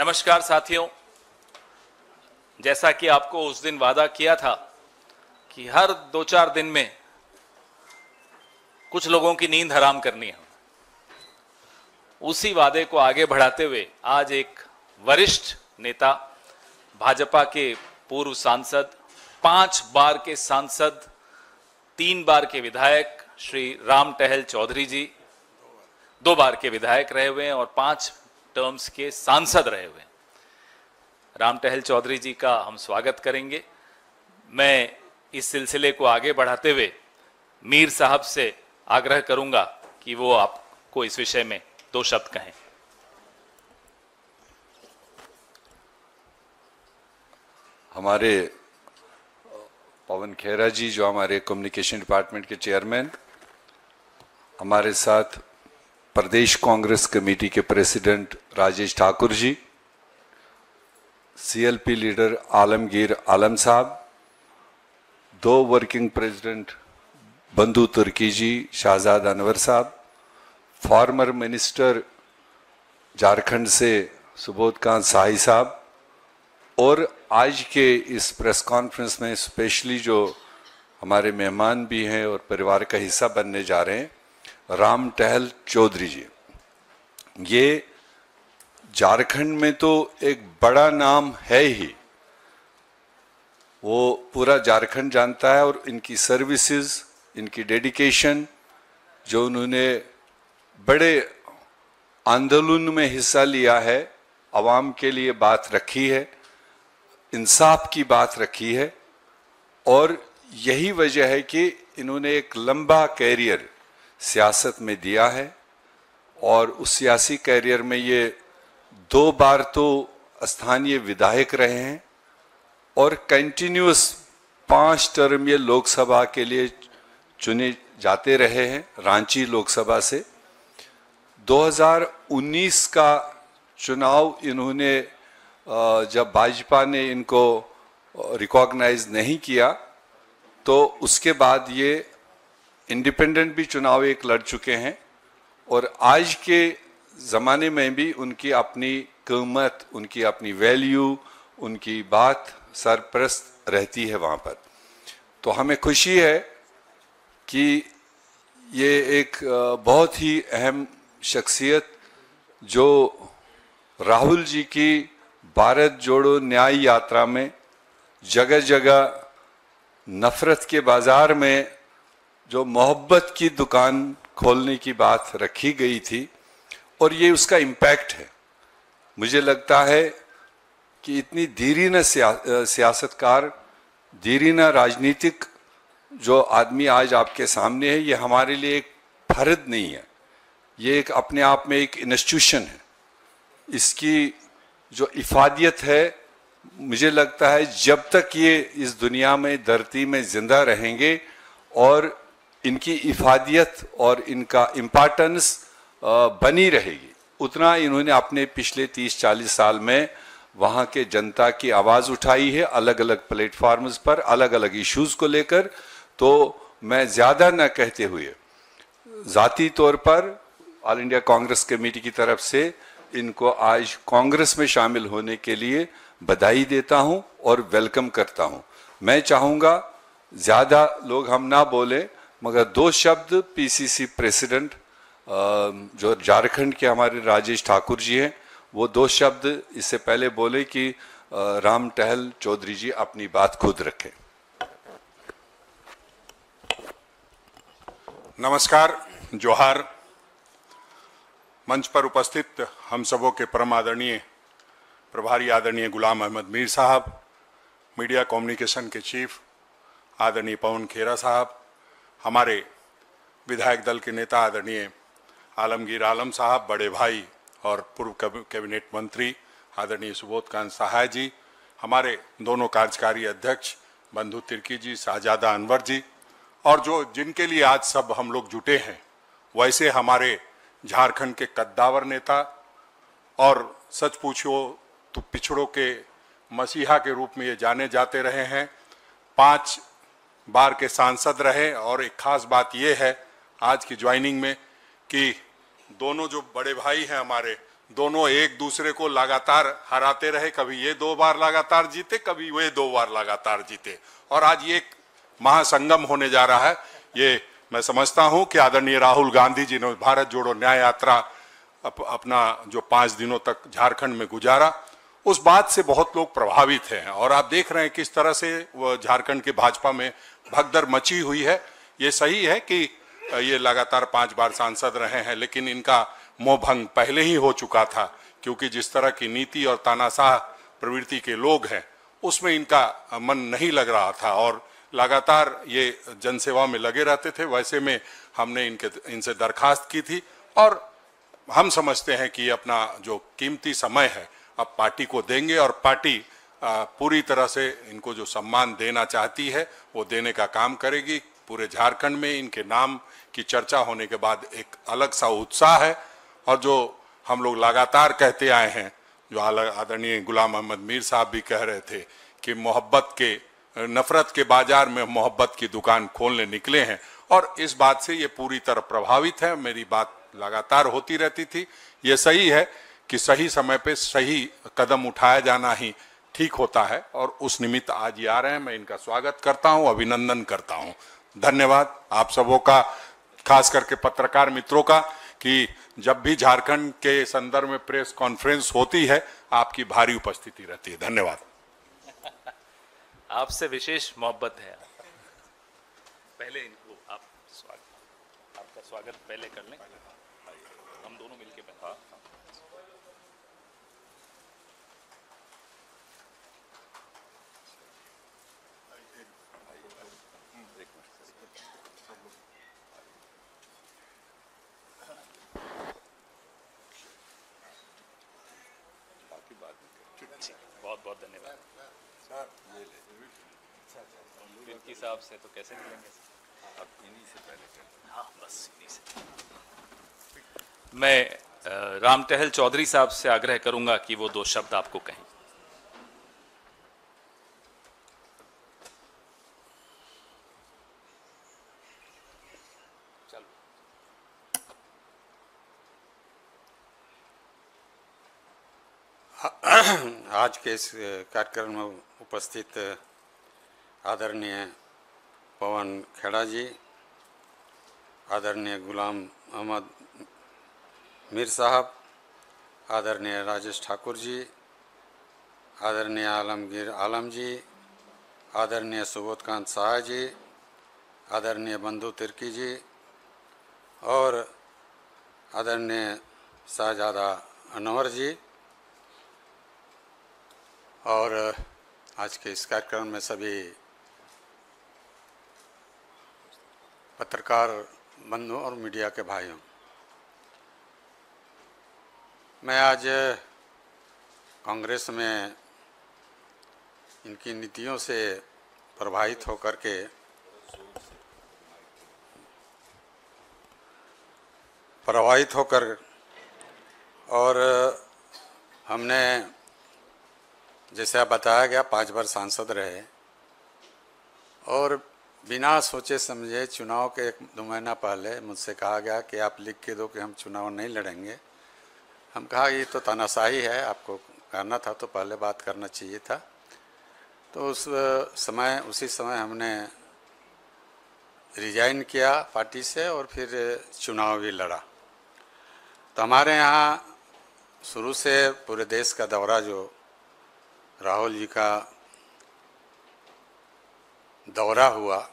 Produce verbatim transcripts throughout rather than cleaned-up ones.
नमस्कार साथियों, जैसा कि आपको उस दिन वादा किया था कि हर दो चार दिन में कुछ लोगों की नींद हराम करनी है, उसी वादे को आगे बढ़ाते हुए आज एक वरिष्ठ नेता, भाजपा के पूर्व सांसद, पांच बार के सांसद, तीन बार के विधायक श्री राम टहल चौधरी जी, दो बार के विधायक रहे हुए हैं और पांच टर्म्स के सांसद रहे हुए हैं। राम टहल चौधरी जी का हम स्वागत करेंगे। मैं इस सिलसिले को आगे बढ़ाते हुए मीर साहब से आग्रह करूंगा कि वो आपको इस विषय में दो शब्द कहें। हमारे पवन खेरा जी, जो हमारे कम्युनिकेशन डिपार्टमेंट के चेयरमैन, हमारे साथ प्रदेश कांग्रेस कमेटी के president Rajesh Thakur ji, CLP leader Alamgir Alam साहब, दो वर्किंग प्रेसिडेंट बंधु तिर्की जी, शाहजाद अनवर साहब, फॉर्मर मिनिस्टर झारखंड से सुबोधकांत सहाय साहब, और आज के इस प्रेस कॉन्फ्रेंस में स्पेशली जो हमारे मेहमान भी हैं और परिवार का हिस्सा बनने जा रहे हैं, राम टहल चौधरी जी। ये झारखंड में तो एक बड़ा नाम है ही, वो पूरा झारखंड जानता है, और इनकी सर्विसेज, इनकी डेडिकेशन, जो उन्होंने बड़े आंदोलन में हिस्सा लिया है, आवाम के लिए बात रखी है, इंसाफ की बात रखी है, और यही वजह है कि इन्होंने एक लंबा कैरियर सियासत में दिया है। और उस सियासी कैरियर में ये दो बार तो स्थानीय विधायक रहे हैं और कंटिन्यूस पांच टर्म ये लोकसभा के लिए चुने जाते रहे हैं रांची लोकसभा से। दो हज़ार उन्नीस का चुनाव इन्होंने, जब भाजपा ने इनको रिकॉग्नाइज नहीं किया, तो उसके बाद ये इंडिपेंडेंट भी चुनाव एक लड़ चुके हैं, और आज के ज़माने में भी उनकी अपनी कीमत, उनकी अपनी वैल्यू, उनकी बात सरप्रस्त रहती है वहाँ पर। तो हमें खुशी है कि ये एक बहुत ही अहम शख्सियत, जो राहुल जी की भारत जोड़ो न्याय यात्रा में जगह जगह नफ़रत के बाज़ार में जो मोहब्बत की दुकान खोलने की बात रखी गई थी, और ये उसका इम्पैक्ट है। मुझे लगता है कि इतनी धीरे न सियासतकार, धीरे न राजनीतिक जो आदमी आज आपके सामने है, ये हमारे लिए एक फर्द नहीं है, ये एक अपने आप में एक इंस्टीट्यूशन है। इसकी जो इफादियत है, मुझे लगता है जब तक ये इस दुनिया में, धरती में जिंदा रहेंगे, और इनकी इफादियत और इनका इम्पॉर्टेंस बनी रहेगी, उतना इन्होंने अपने पिछले तीस चालीस साल में वहाँ के जनता की आवाज़ उठाई है, अलग अलग प्लेटफॉर्म्स पर, अलग अलग इश्यूज़ को लेकर। तो मैं ज़्यादा ना कहते हुए ज़ाती तौर पर ऑल इंडिया कांग्रेस कमेटी की तरफ से इनको आज कांग्रेस में शामिल होने के लिए बधाई देता हूं और वेलकम करता हूं। मैं चाहूंगा ज़्यादा लोग हम ना बोले, मगर दो शब्द पीसीसी प्रेसिडेंट जो झारखंड के हमारे राजेश ठाकुर जी हैं, वो दो शब्द इससे पहले बोले कि राम टहल चौधरी जी अपनी बात खुद रखें। नमस्कार, जोहार। मंच पर उपस्थित हम सबों के परम आदरणीय प्रभारी आदरणीय गुलाम अहमद मीर साहब, मीडिया कम्युनिकेशन के चीफ आदरणीय पवन खेरा साहब, हमारे विधायक दल के नेता आदरणीय आलमगीर आलम साहब, बड़े भाई और पूर्व कैबिनेट मंत्री आदरणीय सुबोधकांत सहाय जी, हमारे दोनों कार्यकारी अध्यक्ष बंधु तिर्की जी, शाहजादा अनवर जी, और जो जिनके लिए आज सब हम लोग जुटे हैं, वैसे हमारे झारखंड के कद्दावर नेता और सच पूछो तो पिछड़ों के मसीहा के रूप में ये जाने जाते रहे हैं, पांच बार के सांसद रहे, और एक खास बात ये है आज की ज्वाइनिंग में कि दोनों जो बड़े भाई हैं हमारे, दोनों एक दूसरे को लगातार हराते रहे, कभी ये दो बार लगातार जीते, कभी वे दो बार लगातार जीते, और आज ये एक महासंगम होने जा रहा है। ये मैं समझता हूं कि आदरणीय राहुल गांधी जी ने भारत जोड़ो न्याय यात्रा अप, अपना जो पाँच दिनों तक झारखंड में गुजारा, उस बात से बहुत लोग प्रभावित हैं, और आप देख रहे हैं किस तरह से वह झारखंड के भाजपा में भगदड़ मची हुई है। ये सही है कि ये लगातार पाँच बार सांसद रहे हैं, लेकिन इनका मोहभंग पहले ही हो चुका था, क्योंकि जिस तरह की नीति और तानाशाह प्रवृत्ति के लोग हैं उसमें इनका मन नहीं लग रहा था और लगातार ये जनसेवा में लगे रहते थे। वैसे में हमने इनके इनसे दरखास्त की थी और हम समझते हैं कि अपना जो कीमती समय है अब पार्टी को देंगे, और पार्टी पूरी तरह से इनको जो सम्मान देना चाहती है वो देने का काम करेगी। पूरे झारखंड में इनके नाम की चर्चा होने के बाद एक अलग सा उत्साह है, और जो हम लोग लगातार कहते आए हैं, जो आदरणीय गुलाम अहमद मीर साहब भी कह रहे थे कि मोहब्बत के नफरत के बाजार में मोहब्बत की दुकान खोलने निकले हैं, और इस बात से ये पूरी तरह प्रभावित है। मेरी बात लगातार होती रहती थी। ये सही है कि सही समय पे सही कदम उठाया जाना ही ठीक होता है, और उस निमित्त आज ये आ रहे हैं। मैं इनका स्वागत करता हूँ, अभिनंदन करता हूँ। धन्यवाद आप सबों का, खास करके पत्रकार मित्रों का, कि जब भी झारखंड के संदर्भ में प्रेस कॉन्फ्रेंस होती है आपकी भारी उपस्थिति रहती है। धन्यवाद। आपसे विशेष मोहब्बत है। पहले इनको आप स्वागत, आपका स्वागत पहले कर लें, हम दोनों मिलके बैठा। बहुत बहुत धन्यवाद तिर्की साहब से। तो कैसे मिलेंगे अब? इन्हीं से पहले, हाँ बस इन्हीं से। मैं राम टहल चौधरी साहब से आग्रह करूंगा कि वो दो शब्द आपको कहें। आज के इस कार्यक्रम में उपस्थित आदरणीय पवन खेरा जी, आदरणीय गुलाम अहमद मीर साहब, आदरणीय राजेश ठाकुर जी, आदरणीय आलमगीर आलम जी, आदरणीय सुबोधकांत सहाय जी, आदरणीय बंधु तिर्की जी और आदरणीय शाहजाद अनवर जी, और आज के इस कार्यक्रम में सभी पत्रकार बंधुओं और मीडिया के भाइयों, मैं आज कांग्रेस में इनकी नीतियों से प्रभावित होकर के प्रभावित होकर और हमने, जैसे आप बताया गया, पांच बार सांसद रहे और बिना सोचे समझे चुनाव के एक दो महीना पहले मुझसे कहा गया कि आप लिख के दो कि हम चुनाव नहीं लड़ेंगे। हम कहा ये तो तानाशाही है, आपको करना था तो पहले बात करना चाहिए था। तो उस समय उसी समय हमने रिजाइन किया पार्टी से और फिर चुनाव भी लड़ा। तो हमारे यहाँ शुरू से पूरे देश का दौरा, जो राहुल जी का दौरा हुआ,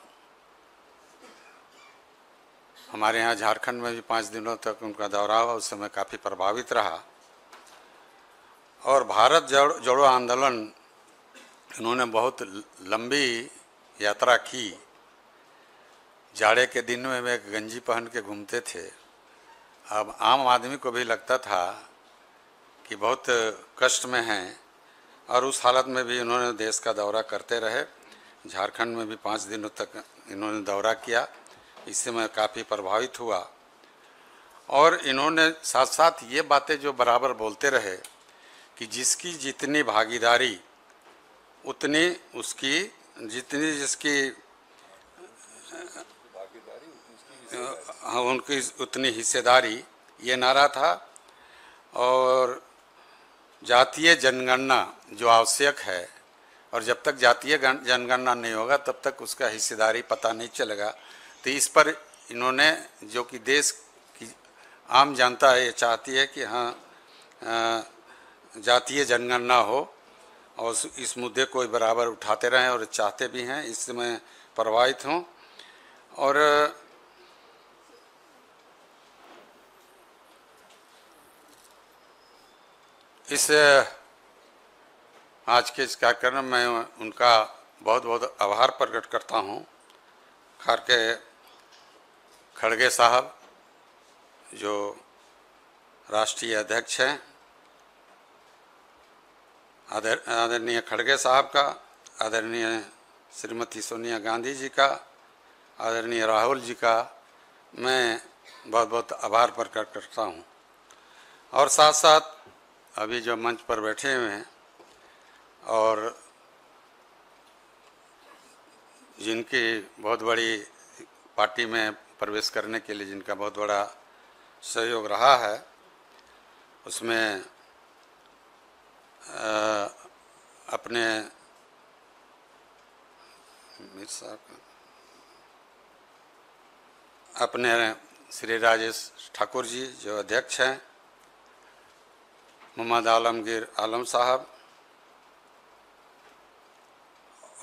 हमारे यहाँ झारखंड में भी पाँच दिनों तक उनका दौरा हुआ, उस समय काफ़ी प्रभावित रहा। और भारत जोड़ो आंदोलन, उन्होंने बहुत लंबी यात्रा की। जाड़े के दिन में वे गंजी पहन के घूमते थे। अब आम आदमी को भी लगता था कि बहुत कष्ट में हैं, और उस हालत में भी इन्होंने देश का दौरा करते रहे। झारखंड में भी पाँच दिनों तक इन्होंने दौरा किया, इससे मैं काफ़ी प्रभावित हुआ। और इन्होंने साथ साथ ये बातें जो बराबर बोलते रहे कि जिसकी जितनी भागीदारी उतनी उसकी जितनी जिसकी भागीदारी उनकी उतनी हिस्सेदारी, ये नारा था। और जातीय जनगणना जो आवश्यक है, और जब तक जातीय जनगणना नहीं होगा तब तक उसका हिस्सेदारी पता नहीं चलेगा। तो इस पर इन्होंने, जो कि देश की आम जनता ये चाहती है कि हाँ जातीय जनगणना हो, और इस मुद्दे को बराबर उठाते रहें और चाहते भी हैं, इसमें प्रभावित हों। और इस आज के इस कार्यक्रम में उनका बहुत बहुत आभार प्रकट करता हूं। खास के खड़गे साहब जो राष्ट्रीय अध्यक्ष हैं, आदर आदरणीय खड़गे साहब का, आदरणीय श्रीमती सोनिया गांधी जी का, आदरणीय राहुल जी का मैं बहुत बहुत आभार प्रकट करता हूं। और साथ साथ अभी जो मंच पर बैठे हुए हैं और जिनकी बहुत बड़ी पार्टी में प्रवेश करने के लिए जिनका बहुत बड़ा सहयोग रहा है, उसमें आ, अपने मीर साहब, अपने श्री राजेश ठाकुर जी जो अध्यक्ष हैं, मोहम्मद आलमगीर आलम साहब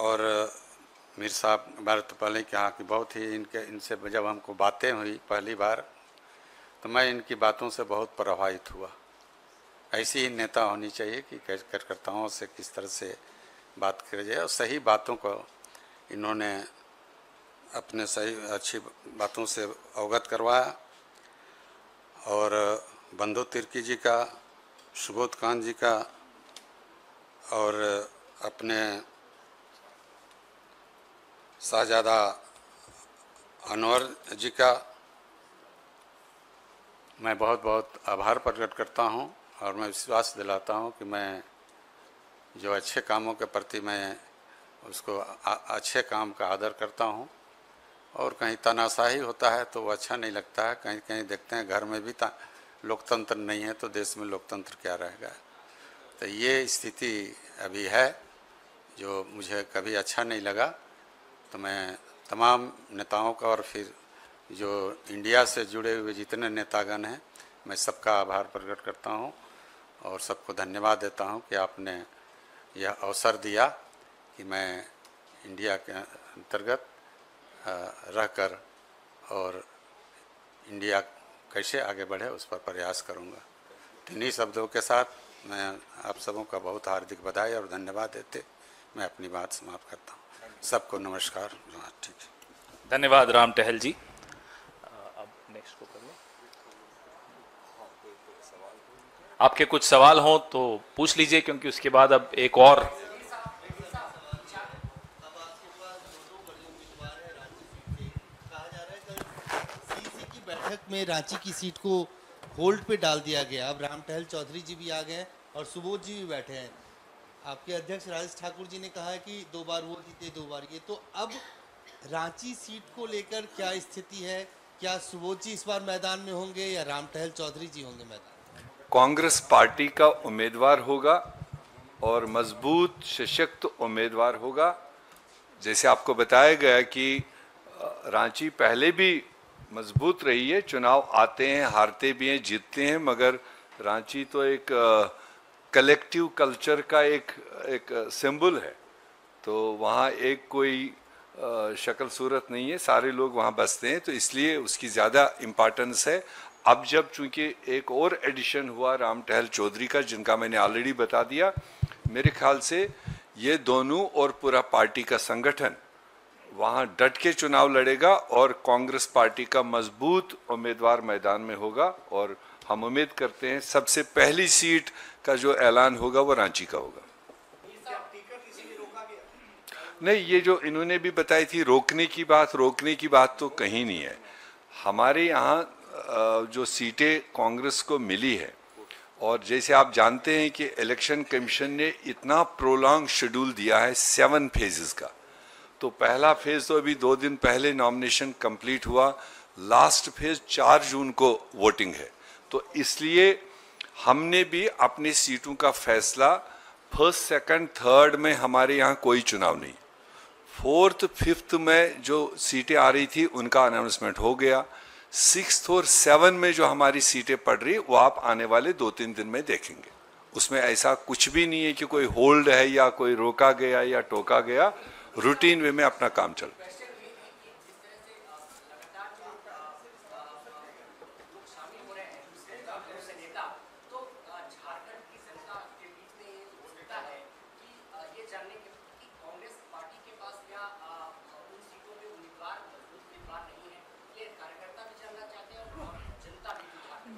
और मीर साहब भारत पहले कहा कि बहुत ही इनके इनसे जब हमको बातें हुई पहली बार तो मैं इनकी बातों से बहुत प्रभावित हुआ। ऐसी ही नेता होनी चाहिए कि कार्यकर्ताओं से किस तरह से बात करी जाए, और सही बातों को इन्होंने अपने सही अच्छी बातों से अवगत करवाया। और बंधु तिर्की जी का, सुबोधकांत जी का और अपने शाहजाद अनवर जी का मैं बहुत बहुत आभार प्रकट करता हूं, और मैं विश्वास दिलाता हूं कि मैं जो अच्छे कामों के प्रति मैं उसको आ, अच्छे काम का आदर करता हूं। और कहीं तानाशाही होता है तो वो अच्छा नहीं लगता है, कहीं कहीं देखते हैं घर में भी ता लोकतंत्र नहीं है तो देश में लोकतंत्र क्या रहेगा। तो ये स्थिति अभी है जो मुझे कभी अच्छा नहीं लगा। तो मैं तमाम नेताओं का और फिर जो इंडिया से जुड़े हुए जितने नेतागण हैं मैं सबका आभार प्रकट करता हूं और सबको धन्यवाद देता हूं कि आपने यह अवसर दिया कि मैं इंडिया के अंतर्गत रहकर और इंडिया कैसे आगे बढ़े उस पर प्रयास करूंगा। इन्हीं शब्दों के साथ मैं आप सबों का बहुत हार्दिक बधाई और धन्यवाद देते मैं अपनी बात समाप्त करता हूं। सबको नमस्कार। ठीक है, धन्यवाद राम टहल जी। अब नेक्स्ट को कर लें, आपके कुछ सवाल हों तो पूछ लीजिए, क्योंकि उसके बाद अब एक और में रांची की सीट को होल्ड पे डाल दिया गया। अब राम टहल चौधरी जी भी आ गए और सुबोध जी भी बैठे हैं। आपके अध्यक्ष राजेश ठाकुर जी ने कहा है कि दो बार वो जीते दो बार ये, तो अब रांची सीट को लेकर क्या स्थिति है? क्या सुबोध जी इस बार मैदान में होंगे या राम टहल चौधरी जी होंगे मैदान में? कांग्रेस पार्टी का उम्मीदवार होगा और मजबूत सशक्त उम्मीदवार होगा। जैसे आपको बताया गया कि रांची पहले भी मजबूत रही है, चुनाव आते हैं, हारते भी हैं, जीतते हैं, मगर रांची तो एक कलेक्टिव कल्चर का एक एक सिंबल है। तो वहाँ एक कोई शक्ल सूरत नहीं है, सारे लोग वहाँ बसते हैं, तो इसलिए उसकी ज़्यादा इम्पॉर्टेंस है। अब जब चूंकि एक और एडिशन हुआ राम टहल चौधरी का, जिनका मैंने ऑलरेडी बता दिया, मेरे ख्याल से ये दोनों और पूरा पार्टी का संगठन वहाँ डट के चुनाव लड़ेगा और कांग्रेस पार्टी का मजबूत उम्मीदवार मैदान में होगा। और हम उम्मीद करते हैं सबसे पहली सीट का जो ऐलान होगा वो रांची का होगा। नहीं, ये जो इन्होंने भी बताई थी रोकने की बात, रोकने की बात तो कहीं नहीं है। हमारे यहाँ जो सीटें कांग्रेस को मिली है, और जैसे आप जानते हैं कि इलेक्शन कमीशन ने इतना प्रोलॉन्ग शेड्यूल दिया है सेवन फेजेस का, तो पहला फेज़ तो अभी दो दिन पहले नॉमिनेशन कंप्लीट हुआ, लास्ट फेज़ चार जून को वोटिंग है। तो इसलिए हमने भी अपनी सीटों का फैसला फर्स्ट सेकंड थर्ड में हमारे यहाँ कोई चुनाव नहीं, फोर्थ फिफ्थ में जो सीटें आ रही थी उनका अनाउंसमेंट हो गया, सिक्स्थ और सेवन में जो हमारी सीटें पड़ रही वो आप आने वाले दो तीन दिन में देखेंगे। उसमें ऐसा कुछ भी नहीं है कि कोई होल्ड है या कोई रोका गया या टोका गया, रूटीन वे में अपना काम चल रहा है।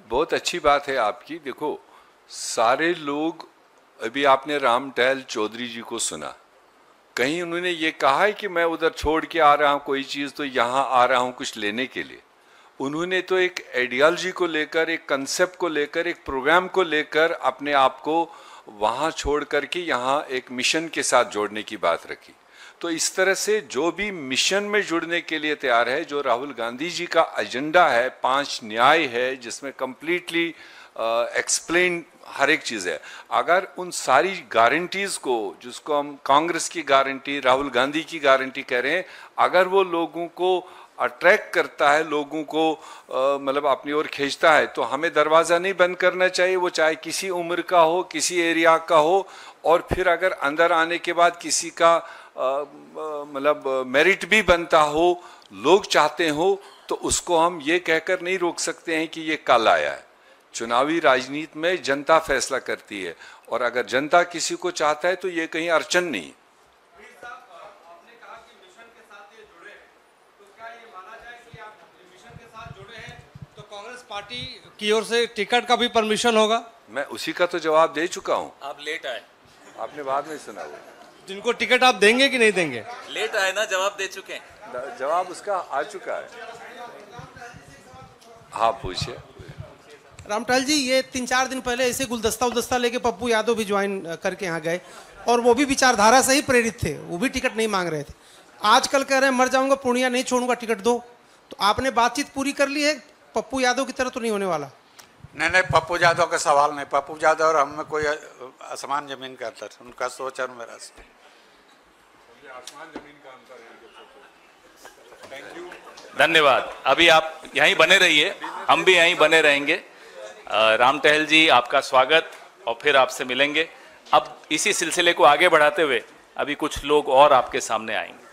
बहुत अच्छी बात है आपकी। देखो सारे लोग, अभी आपने राम टहल चौधरी जी को सुना, कहीं उन्होंने ये कहा है कि मैं उधर छोड़ के आ रहा हूँ कोई चीज़ तो यहाँ आ रहा हूँ कुछ लेने के लिए। उन्होंने तो एक आइडियोलॉजी को लेकर, एक कंसेप्ट को लेकर, एक प्रोग्राम को लेकर अपने आप को वहाँ छोड़ कर के यहाँ एक मिशन के साथ जोड़ने की बात रखी। तो इस तरह से जो भी मिशन में जुड़ने के लिए तैयार है, जो राहुल गांधी जी का एजेंडा है, पांच न्याय है जिसमें कंप्लीटली एक्सप्लेन हर एक चीज़ है, अगर उन सारी गारंटीज़ को, जिसको हम कांग्रेस की गारंटी, राहुल गांधी की गारंटी कह रहे हैं, अगर वो लोगों को अट्रैक्ट करता है, लोगों को मतलब अपनी ओर खींचता है, तो हमें दरवाज़ा नहीं बंद करना चाहिए। वो चाहे किसी उम्र का हो, किसी एरिया का हो, और फिर अगर अंदर आने के बाद किसी का मतलब मेरिट भी बनता हो, लोग चाहते हो, तो उसको हम ये कहकर नहीं रोक सकते हैं कि ये कल आया है। चुनावी राजनीति में जनता फैसला करती है, और अगर जनता किसी को चाहता है तो ये कहीं अड़चन नहीं। पार्टी की ओर से टिकट का भी परमिशन होगा? मैं उसी का तो जवाब दे चुका हूँ। आप लेट आए, आपने बाद में सुना। वो जिनको टिकट आप देंगे कि नहीं देंगे? लेट आए ना, जवाब दे चुके हैं, जवाब उसका आ चुका है। हाँ पूछिए। रामटाल जी, ये तीन चार दिन पहले ऐसे गुलदस्ता उलदस्ता लेके पप्पू यादव भी ज्वाइन करके यहाँ गए, और वो भी विचारधारा से ही प्रेरित थे, वो भी टिकट नहीं मांग रहे थे। आजकल कह रहे हैं मर जाऊंगा पूर्णिया नहीं छोड़ूंगा, टिकट दो। तो आपने बातचीत पूरी कर ली है? पप्पू यादव की तरह तो नहीं होने वाला? नहीं नहीं, पप्पू यादव का सवाल नहीं। पप्पू यादव और हमें कोई आसमान जमीन का अंतर, उनका सोच और मेरा सोच आसमान जमीन का अंतर है। थैंक यू, धन्यवाद। अभी आप यहीं बने रहिए, हम भी यहीं बने रहेंगे। राम टहल जी आपका स्वागत, और फिर आपसे मिलेंगे। अब इसी सिलसिले को आगे बढ़ाते हुए अभी कुछ लोग और आपके सामने आएंगे।